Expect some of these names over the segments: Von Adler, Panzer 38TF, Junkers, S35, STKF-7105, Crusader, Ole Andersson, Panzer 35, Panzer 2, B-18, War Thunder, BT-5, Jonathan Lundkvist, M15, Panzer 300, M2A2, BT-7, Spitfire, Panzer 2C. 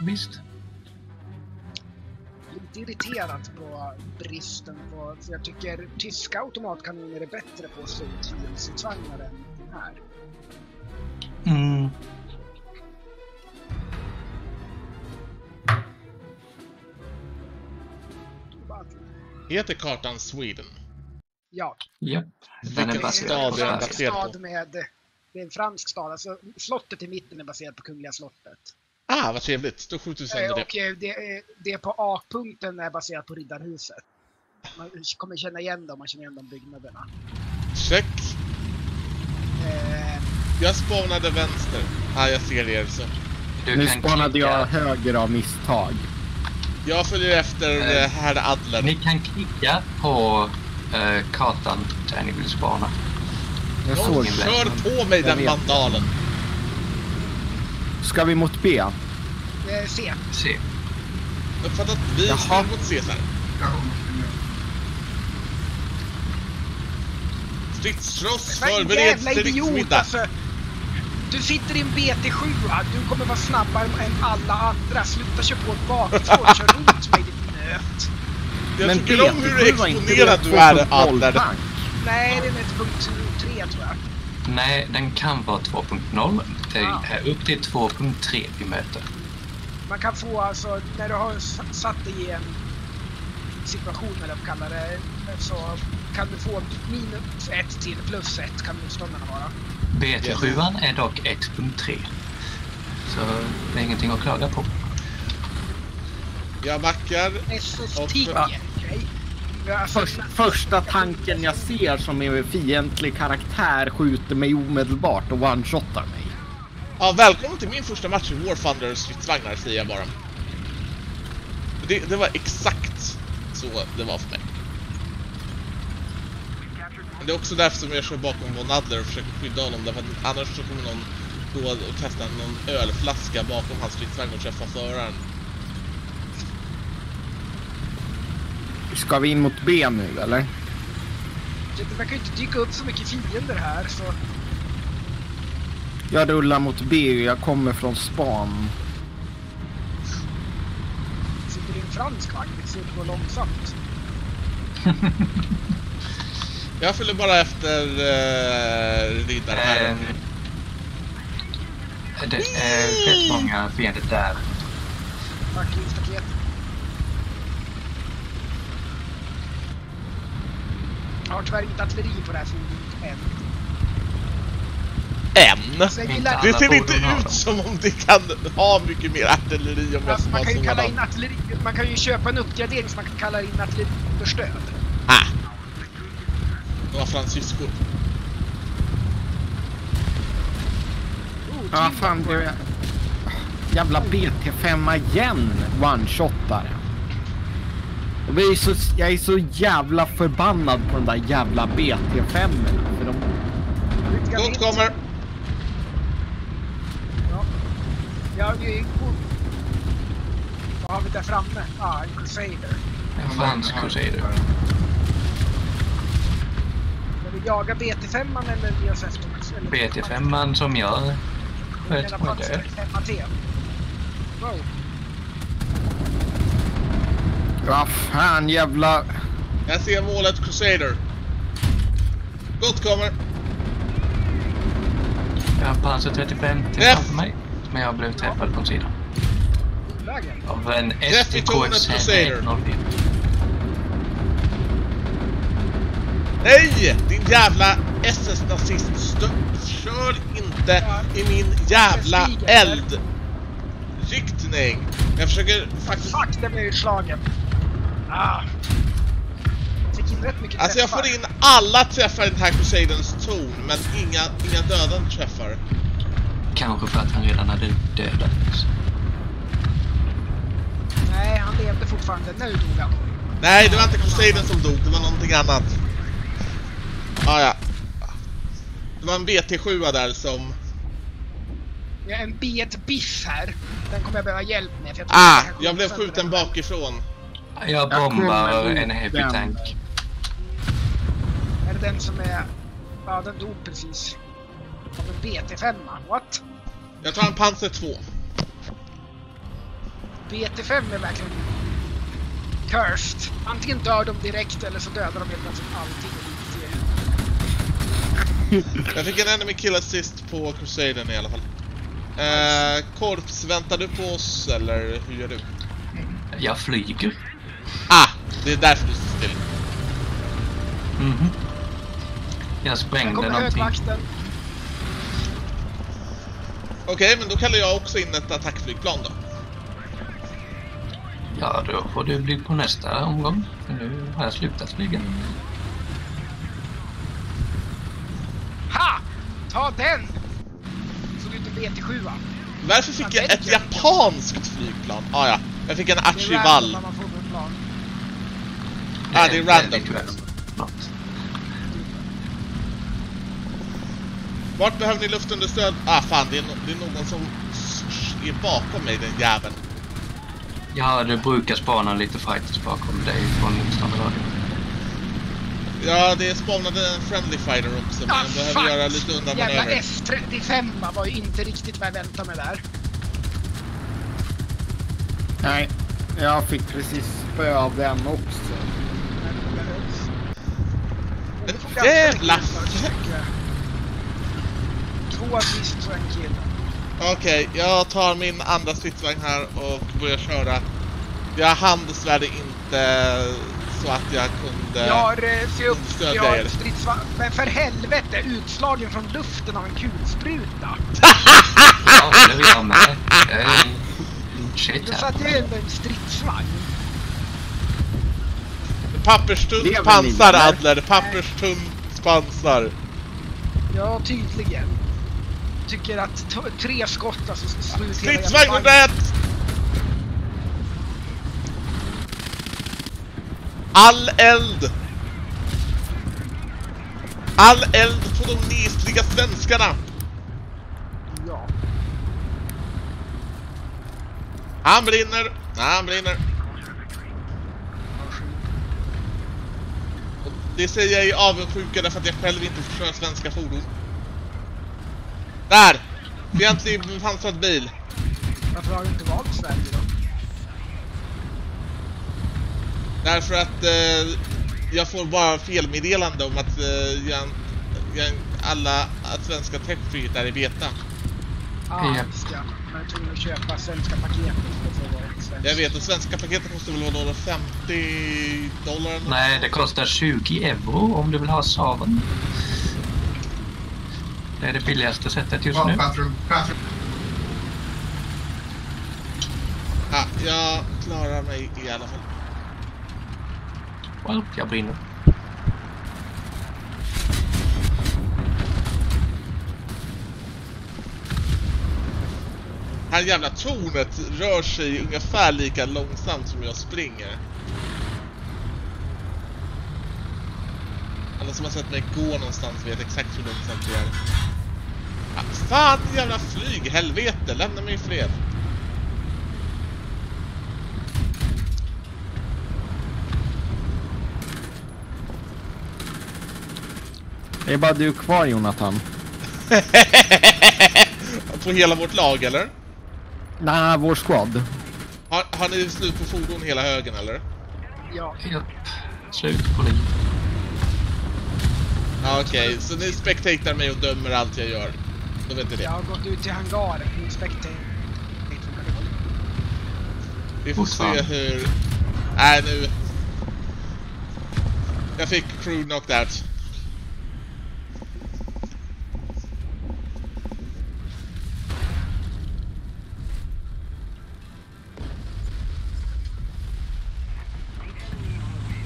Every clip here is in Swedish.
Visst. Lite irriterat på bristen på, för jag tycker tyska automatkanoner är bättre på sig tidsutvagnare än den här. Mm. Heter kartan Sweden? Ja. Yep. Vilken stad är den baserad på? Det är en fransk stad, alltså slottet i mitten är baserat på Kungliga slottet. Ah, vad trevligt, då skjuter vi sönder det. Och det på A-punkten är baserat på Riddarhuset. Man kommer känna igen dem, man känner igen de byggnaderna. Check. Jag spanade vänster. Ah, jag ser er så. Nu spanade jag höger av misstag. Jag följer efter herr Adler. Ni kan klicka på kartan där ni vill spana. Jag kör på mig den vandalen. Ska vi mot B? C. C. Jag fattar att vi ska mot C här. Stridsross förbereds till riksmiddag. Du sitter i en BT-7, du kommer vara snabbare än alla andra. Sluta köra på ett bakifrån och kör runt mig, ditt nöt. Men tycker om hur exponerad du är, Adler. Nej, den är 2.3 tror jag. Nej, den kan vara 2.0 upp till 2.3 i möten. Man kan få, alltså, när du har satt dig i en situation eller vad kallar det, så kan du få minus 1 till plus 1 kan motståndarna vara. BT7 är dock 1.3, så det är ingenting att klaga på. Jag backar. Första tanken jag ser som är fientlig karaktär skjuter mig omedelbart och one-shotar mig. Ja, välkommen till min första match i War Thunder stridsvagnar, säger jag bara. Det var exakt så det var för mig. Men det är också därför som jag kör bakom Von Adler och försöker skydda honom, därför att annars så kommer någon då och kasta någon ölflaska bakom hans stridsvagn och träffa föraren. Ska vi in mot B nu, eller? Det verkar ju inte dyka upp så mycket fiender här, så... Jag rullar mot B, jag kommer från span. Sitter i en fransk vagn, det ser ut att gå långsamt. Jag följer bara efter riddaren här. Det är rätt många fiender där. Backlingspaket. Jag har tyvärr inte artilleri på det här fordonet än. Det ser inte ut som om det kan ha mycket mer artilleri. Om alltså, man kan ju kalla in artilleri. Man kan ju köpa en uppgradering som man kan kalla in artilleri för stöd. Ah. Det var fransyskor. Ja, fan det är... Jävla BT5 igen one-shotare. Jag är så jävla förbannad på de där jävla BT5. Något kommer! Ja. Jag är god. Vad har vi där framme? Ah, en Crusader. En fransk Crusader. Vill du jaga BT5 eller VSF? BT5 som jag sköt på död. Wow. Vad fan jävla... Jag ser målet Crusader. Gott kommer. Jag har Panzer 35 tillsammans mig. Men jag blev träffad på sidan. Av en STKF-7105. Nej! Din jävla SS-nazist. Kör inte i min jävla eldriktning. Jag försöker faktiskt... Fuck, det blir ju slagen. Ah. Alltså jag får in alla träffar i den här Crusadens torn, men inga döda träffar. Kanske för att han redan hade dödats. Nej, han levde fortfarande. Nu dog han. Nej, det var inte Crusaden som dog, det var någonting annat. Ah, ja. Det var en BT7 där som... Jag har en BT-biff här. Den kommer jag behöva hjälp med. För jag jag blev skjuten bakifrån. Jag bombar en heavy tank. Är det den som är... Ja, den dog precis. Av en BT5, what? Jag tar en Panzer 2. BT-5 är verkligen cursed. Antingen dör de direkt eller så dödar de helt plötsligt allting. Jag fick en enemy kill assist på Crusader i alla fall. Korps, väntar du på oss eller hur gör du? Jag flyger. Ah, det är därför du står still. Mhm. Jag sprängde någonting. Okej, men då kallar jag också in ett attackflygplan då. Ja, då får du bli på nästa omgång. Nu har jag slutat flyga. Ha! Ta den! Så du inte BT-7, va? Varför fick jag ett japanskt flygplan? Ah, ja, jag fick en archival. Ja, det är random. Vart behöver ni luftunderstöd? Ah fan, det är någon som är bakom mig, den jäveln. Ja, du brukar spana lite fighters bakom dig från motståndarlaget. Ja, det spawnade en friendly fighter också, men jag behöver göra lite undanmanöver. Jävla S35 var ju inte riktigt vad jag väntade mig där. Nej, jag fick precis spö av den också. Men jävla Okej, jag tar min andra stridsvagn här och börjar köra. Jag handelsvärde inte så att jag kunde. Jag har stridsvagn, men för helvete, utslagen från luften av en kulspruta. Ja, det vill jag med. Shit. Du satt ju ändå en stridsvagn. Papperstunt pansar, Adler. Papperstunt pansar. Ja, tydligen. Tycker att tre skott alltså slår ut hela stridsvagnen. All eld! All eld på de nesliga svenskarna! Ja. Han brinner! Han brinner! Och det säger jag i avundsjuka därför att jag själv inte förstår svenska fordon. Där! Fientlig bepansrad bil. Varför har du inte valt Sverige då? Därför att jag får bara felmeddelande om att alla att svenska techfrihet är i beta. Ja, ska. Men jag tror att köpa svenska paket. Jag vet, och svenska paketet kostar väl vara $50? Nej, det kostar 20 euro om du vill ha saven. Det är det billigaste sättet just nu. Ja, jag klarar mig i alla fall. Well, jag brinner. Det här jävla tornet rör sig ungefär lika långsamt som jag springer. Alla som har sett mig gå någonstans vet exakt hur långsamt det är. Ja, fan jävla flyg, helvete, lämna mig i fred. Det är bara du kvar, Jonathan. På hela vårt lag, eller? Nej, vår squad. Har ni slut på fordon hela högen, eller? Ja, slut på liv. Okej, så ni spektatar mig och dömer allt jag gör. Då vet ni det. Jag har gått ut till hangaren och inspekterat. Vi får se hur... Nej, nu... Jag fick crew knocked out.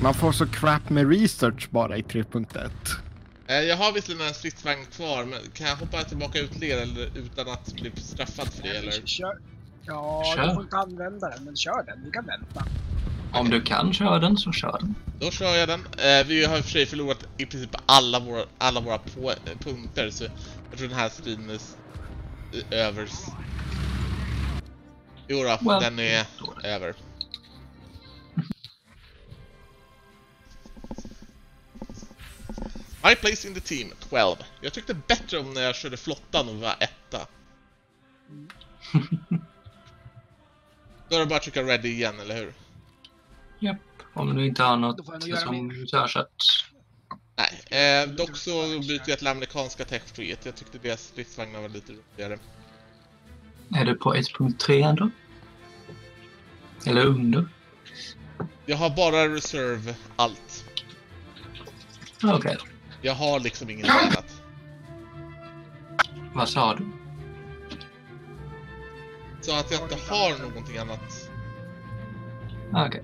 Man får så crap med research bara i 3.1. Jag har visserligen en stridsvagn kvar, men kan jag hoppa tillbaka ut ner eller utan att bli straffad för det, eller? Kör. Ja, kör. Du får inte använda den, men kör den, du kan vänta. Om du kan köra den, så kör den. Då kör jag den. Vi har i och för sig förlorat i princip alla våra punkter, så jag tror den här striden är över. Jo då, den är över. My place in the team, 12. Jag tyckte bättre om när jag körde flottan och var etta. Då är det bara att trycka ready igen, eller hur? Japp, om du inte har något som du törsat. Nej, dock så byter jag till amerikanska tech-friet. Jag tyckte deras stridsvagnar var lite roligare. Är det på 1.3 då? Eller under? Jag har bara reserve allt. Okej. Okay. Jag har liksom inget annat. Vad sa du? Så att jag inte har någonting annat. Okej. Okay.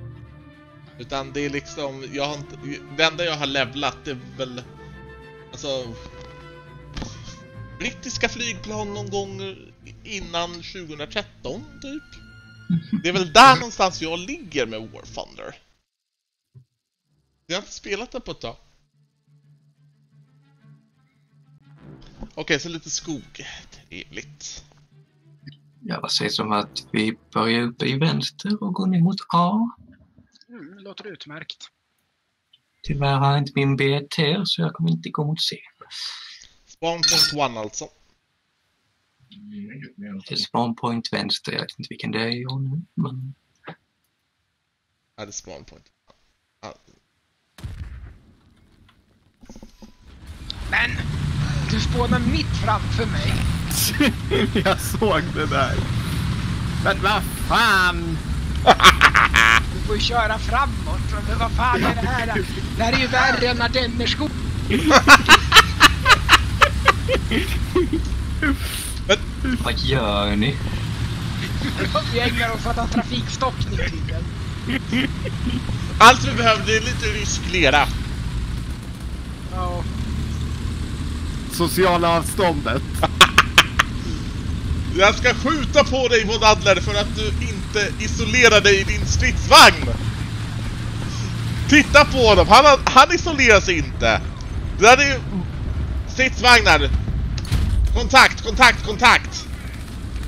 Utan det är liksom, jag har inte, det enda jag har levlat är väl, alltså, brittiska flygplan någon gång innan 2013 typ. Det är väl där någonstans jag ligger med War Thunder. Jag har inte spelat det på ett tag. Okej, så lite skog. Trevligt. Ja, vad sägs om att vi börjar uppe i vänster och går ner mot A? Mm, låter utmärkt. Tyvärr har jag inte min BT, så jag kommer inte gå mot C. Spawn point 1 alltså. Det är spawn point vänster, jag vet inte vilken det är jag nu, men... Ja, det är spawn point. Ja. Men! Du spånar mitt framför mig! Jag såg det där! Men vad fan! Du får ju köra framåt, men vad fan är det här? Det här är ju värre än ardennerskog! Vad gör ni? Vi ägnar oss att ha trafikstockning i tiden. Allt vi behövde är lite rysk lera. Ja. Sociala avståndet. Jag ska skjuta på dig, Von Adler, för att du inte isolerar dig i din stridsvagn. Titta på honom, han isolerar sig inte. Det där är stridsvagnar. Kontakt!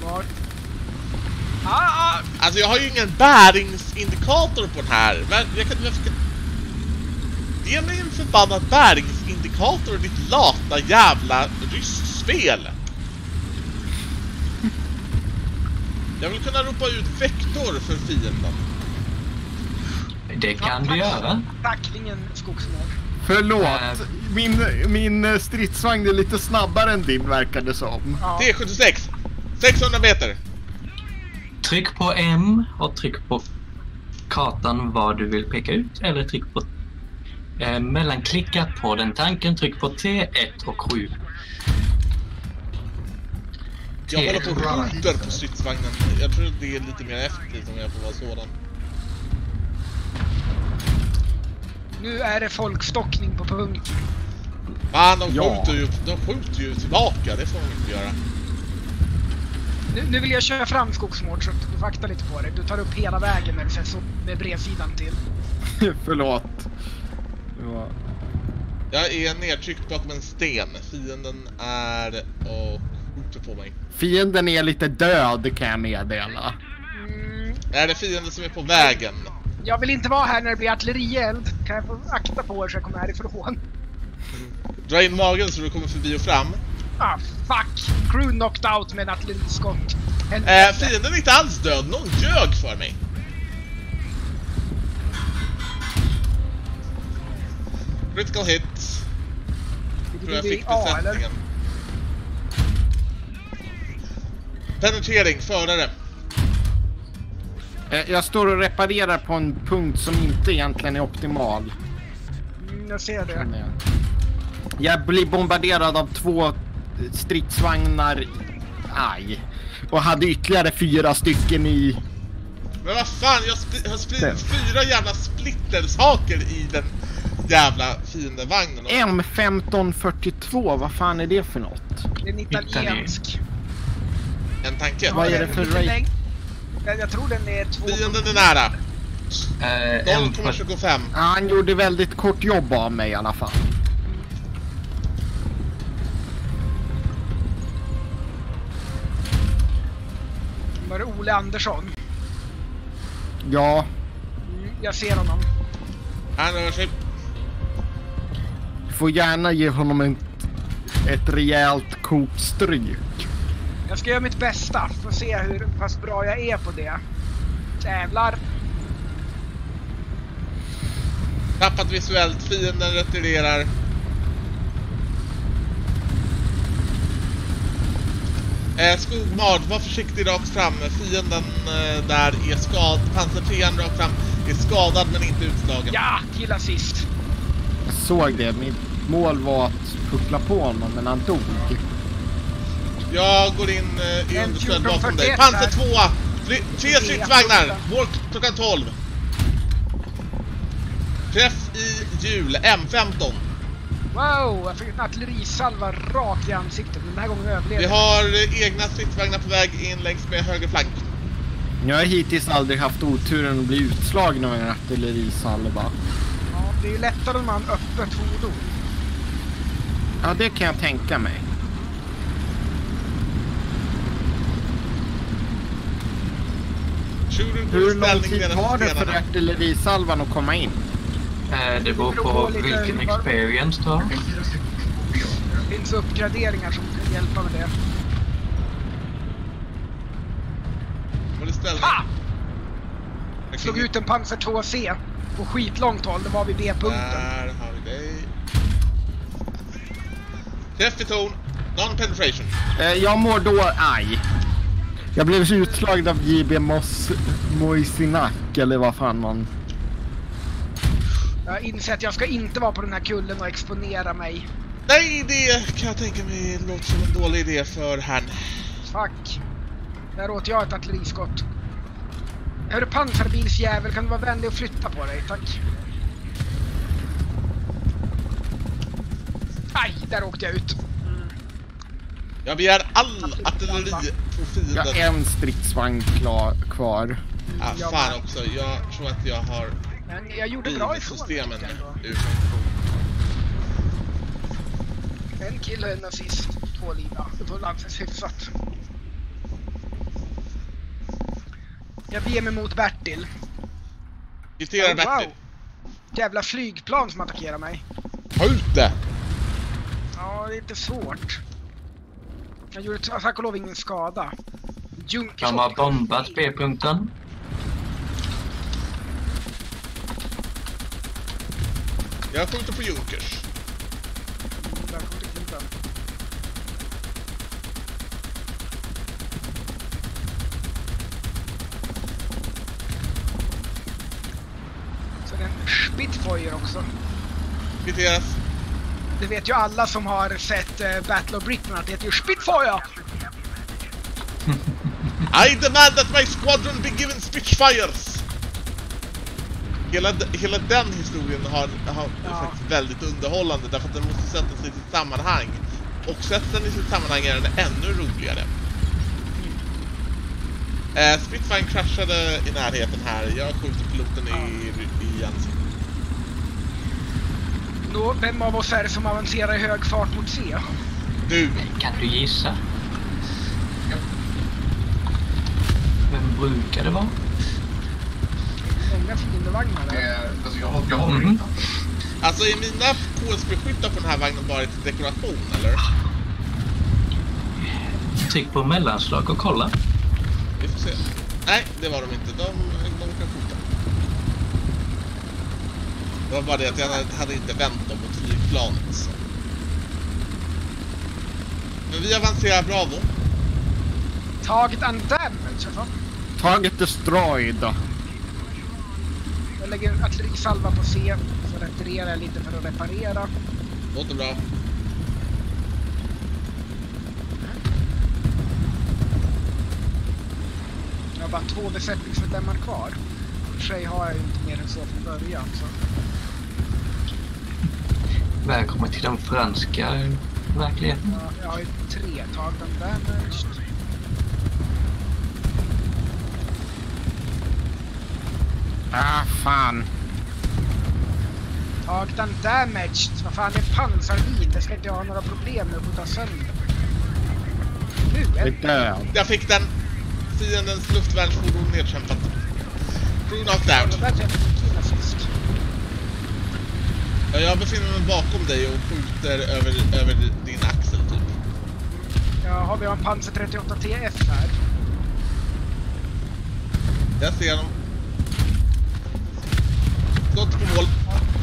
Var? Ah! Alltså jag har ju ingen bäringsindikator på den här. Ge mig en förbannad bäringsindikator i ditt lata jävla ryssspel. Jag vill kunna ropa ut vektor för fienden. Det kan du göra. Tacklingen skogsmål. Förlåt, min stridsvagn är lite snabbare än din verkade som. T76, 600 meter. Tryck på M och tryck på kartan var du vill peka ut. Eller tryck på mellanklicka på den tanken, tryck på T1 och 7. Jag håller på router på stridsvagnen. Jag tror det är lite mer effektivt om jag får vara sådan. Nu är det folkstockning på punkt. Man, de skjuter ju tillbaka, det får de inte göra. Nu vill jag köra fram skogsmål så du vaktar lite på det. Du tar upp hela vägen när du sätts upp med bredsidan till. Förlåt. Ja. Jag är nedtryckt bakom en sten. Fienden är och skjuter på mig. Fienden är lite död kan jag meddela. Är det fienden som är på vägen? Jag vill inte vara här när det blir artillerield. Kan jag få akta på er så jag kommer härifrån? Dra in magen så du kommer förbi och fram. Ah, fuck! Crew knocked out med en artilleriskott. Fienden är inte alls död. Någon ljög för mig. Critical hit. Tror jag fick besättningen. Penetrering, förare. Jag står och reparerar på en punkt som inte egentligen är optimal. Jag ser det. Jag blir bombarderad av 2 stridsvagnar. Aj. Och hade ytterligare 4 stycken i... Men vad fan, jag har spridit 4 jävla splittersaker i den jävla fiendevagnen. M1542, vad fan är det för något? Det är en italiensk. En tanke. Vad är det för rej? Jag tror den är 2. Fienden är nära. 0,25. Han gjorde väldigt kort jobb av mig i alla fall. Var det Ole Andersson? Ja. Jag ser honom. Han rör sig. Du får gärna ge honom ett rejält kopstryk. Jag ska göra mitt bästa för att se hur pass bra jag är på det. Jävlar! Tappat visuellt, fienden retirerar. Skogmard, var försiktig rakt fram. Fienden där är skadad. Panzer 300 rakt fram är skadad men inte utslagen. Ja, killa sist. Jag såg det, mitt mål var att puckla på honom men han dog. Jag går in i understöd bakom dig. Panzer 2, 3 stridsvagnar. Mål klockan 12. Träff i jul, M15. Wow, jag fick en artillerisalva rakt i ansiktet. Den här gången överlevde. Vi har egna stridsvagnar på väg in längs med höger flank. Jag har hittills aldrig haft oturen att bli utslagen av en artillerisalva. Ja, det är lättare när man öppet fordon. Ja, det kan jag tänka mig. Hur lång tid tar det för artillerisalvan att komma in? Det beror på vilken experience du har. Det finns uppgraderingar som kan hjälpa med det. Var det stället? Ha! Jag slog ut en Panzer 2C på skitlångt håll, det var vid B-punkten. Där har vi dig. Träff i torn, non-penetration. Jag mår då aj. Jag blev utslagd av JB Moisinak, eller vad fan man... Jag inser att jag ska inte vara på den här kullen och exponera mig. Nej, det kan jag tänka mig låter som en dålig idé för han. Fuck. Där åt jag ett artilleriskott. Hörru pansarbilsjävel, kan du vara vänlig och flytta på dig, tack. Aj, där åkte jag ut. Mm. Jag begär all artilleri på fienden. Jag har en stridsvagn kvar. Ja, fan också, jag tror att jag har... Men jag gjorde bra ifrån systemen nu. En kille, en nazist, två lina. Det var landsens hyfsat. Jag beger mig mot Bertil. Justerar Bertil. Jävla flygplan som attackerar mig. Ta ut det! Ja, det är inte svårt. Jag gjorde tack och lov ingen skada. Junkers har bombat B-punkten. Jag skjuter på Junkers. Så är det en Spitfire också. BTS. Det vet ju alla som har sett Battle of Britain att det heter ju Spitfire. I demand that my squadron be given Spitfires. Hela den historien har faktiskt väldigt underhållande därför att den måste sätta sig i sitt sammanhang. Och sätter den i sitt sammanhang är den ännu roligare. Spitfire kraschade i närheten här. Jag skjuter piloten i ansiktet. Då, vem av oss är det som avancerar i hög fart mot C? Du! Kan du gissa? Ja. Vem brukar det vara? Alltså jag håller inte. Alltså är mina KSB-skyttar på den här vagnen bara ett dekoration eller? Tryck på mellanslag och kolla. Vi får se. Nej, det var de inte. De kan skjuta. Det var bara det att jag hade inte vänt dem mot flygplanet. Så. Men vi avancerar bravo. Target undamaged. Target destroyed. Jag lägger en artillerisalva på C, så retirerar jag lite för att reparera. Låter bra. Jag har bara 2 besättningsmedlemmar kvar. I och för sig har jag ju inte mer än så från början. Så. Välkommen till den franska verkligheten. Ja, jag har ju 3 tag den där. Ah, fan. Tagdan damaged. Vad fan, det är pansarbil. Det ska inte ha några problem med att skjuta sönder. Nu, jag fick den. Fiendens luftvärnsfordon nedkämpat. Rune of down. Ja, jag befinner mig bakom dig och skjuter över din axel typ. Ja, har vi en Panzer 38TF här. Jag ser dem. Skott på mål.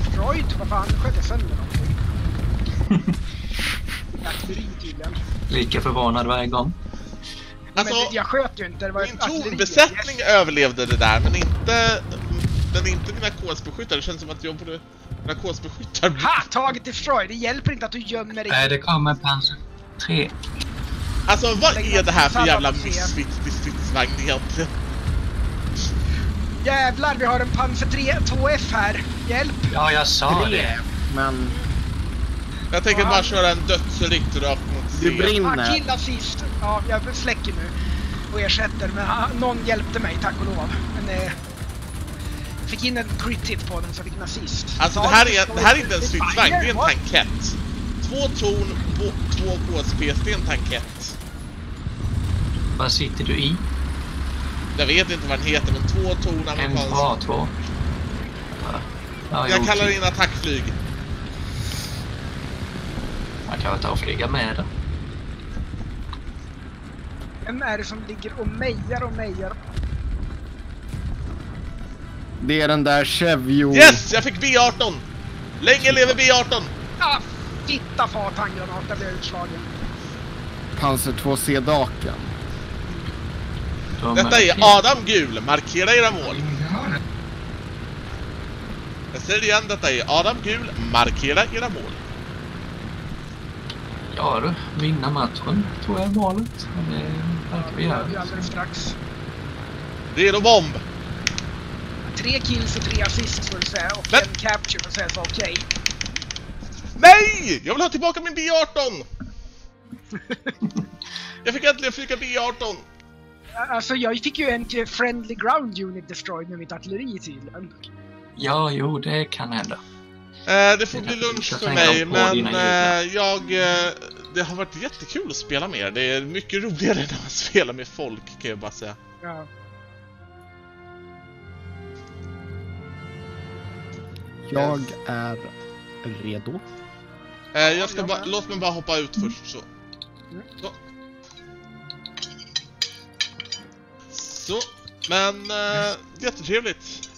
Destroyed, vad fan, sköt sönder dem. Artilleri tydligen. Lika förvånad varje gång. Alltså, men jag sköt ju inte, det var min tornbesättning överlevde det där, men inte... Men inte mina KS-beskyttare, det känns som att jag borde... Mina KS-beskyttare... Ha! Taget destroy, det hjälper inte att du gömmer dig. Nej, det kommer Panzer 3. Alltså, vad är det här för jävla missvitsvagn egentligen? Jävlar, vi har en Panzer 3TF här. Hjälp! Ja, jag sa det, men... Jag tänker bara köra en dödsrikt rakt mot C. Du brinner. Han killar sist. Ja, jag fläcker nu och ersätter. Men någon hjälpte mig, tack och lov. Men fick in en crit hit på den så fick nazist. Alltså det här är inte en stridsvagn, det är en tankett. Två torn, två KSP, det är en tankett. Vad sitter du i? Jag vet inte vad den heter, men två torn amerikansk. M2A2. Jag kallar det in attackflyg. Man kan väl ta och flyga med den. Vem är det som ligger och mejar och mejar? Det är den där Chevio. Yes, jag fick B-18! Länge lever B-18! Ah, titta fart, handgranaten blev utslagen. Panzer 2C daken. Detta är Adam Gul, markera era mål. Jag säger det igen, detta är Adam Gul, markera era mål. Ja du, vinna matchen, tror jag är målet. Men det verkar vi göra. Det är då bomb! 3 kills och 3 assists får du säga, och men... en capture får säga så okej. Nej! Jag vill ha tillbaka min B-18! Jag fick äntligen flyga B-18! Alltså jag fick ju en friendly ground unit destroyed med mitt artilleri i tydligen. Ja, jo, det kan hända. Det får bli lunch för mig, men det har varit jättekul att spela med er. Det är mycket roligare när man spelar med folk, kan jag bara säga. Ja. Jag är redo. Jag ska låt mig bara hoppa ut först så. Så. Så. Men jättetrevligt.